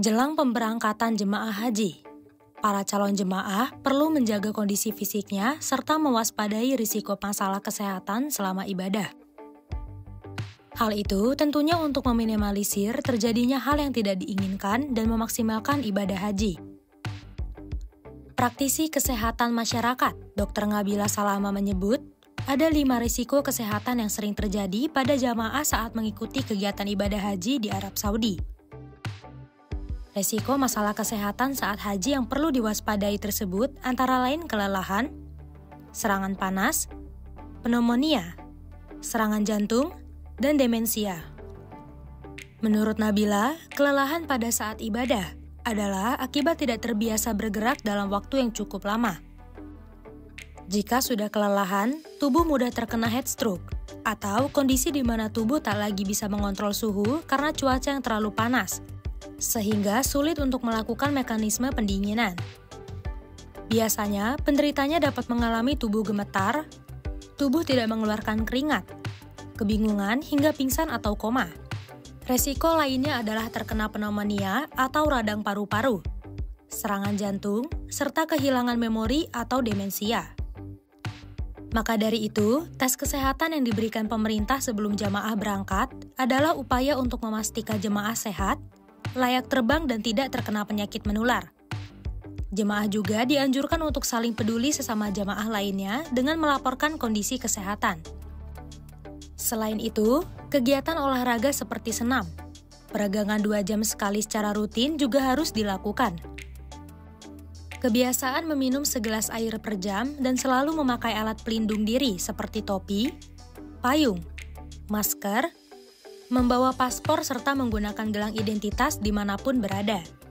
Jelang pemberangkatan jemaah haji, para calon jemaah perlu menjaga kondisi fisiknya serta mewaspadai risiko masalah kesehatan selama ibadah. Hal itu tentunya untuk meminimalisir terjadinya hal yang tidak diinginkan dan memaksimalkan ibadah haji. Praktisi kesehatan masyarakat, Dr. Ngabila Salama menyebut, ada 5 risiko kesehatan yang sering terjadi pada jamaah saat mengikuti kegiatan ibadah haji di Arab Saudi. Risiko masalah kesehatan saat haji yang perlu diwaspadai tersebut antara lain kelelahan, serangan panas, pneumonia, serangan jantung, dan demensia. Menurut Ngabila, kelelahan pada saat ibadah adalah akibat tidak terbiasa bergerak dalam waktu yang cukup lama. Jika sudah kelelahan, tubuh mudah terkena heat stroke atau kondisi di mana tubuh tak lagi bisa mengontrol suhu karena cuaca yang terlalu panas, sehingga sulit untuk melakukan mekanisme pendinginan. Biasanya, penderitanya dapat mengalami tubuh gemetar, tubuh tidak mengeluarkan keringat, kebingungan hingga pingsan atau koma. Resiko lainnya adalah terkena pneumonia atau radang paru-paru, serangan jantung, serta kehilangan memori atau demensia. Maka dari itu, tes kesehatan yang diberikan pemerintah sebelum jamaah berangkat adalah upaya untuk memastikan jemaah sehat, layak terbang dan tidak terkena penyakit menular. Jemaah juga dianjurkan untuk saling peduli sesama jemaah lainnya dengan melaporkan kondisi kesehatan. Selain itu, kegiatan olahraga seperti senam, peregangan 2 jam sekali secara rutin juga harus dilakukan. Kebiasaan meminum segelas air per jam dan selalu memakai alat pelindung diri seperti topi, payung, masker, membawa paspor serta menggunakan gelang identitas dimanapun berada.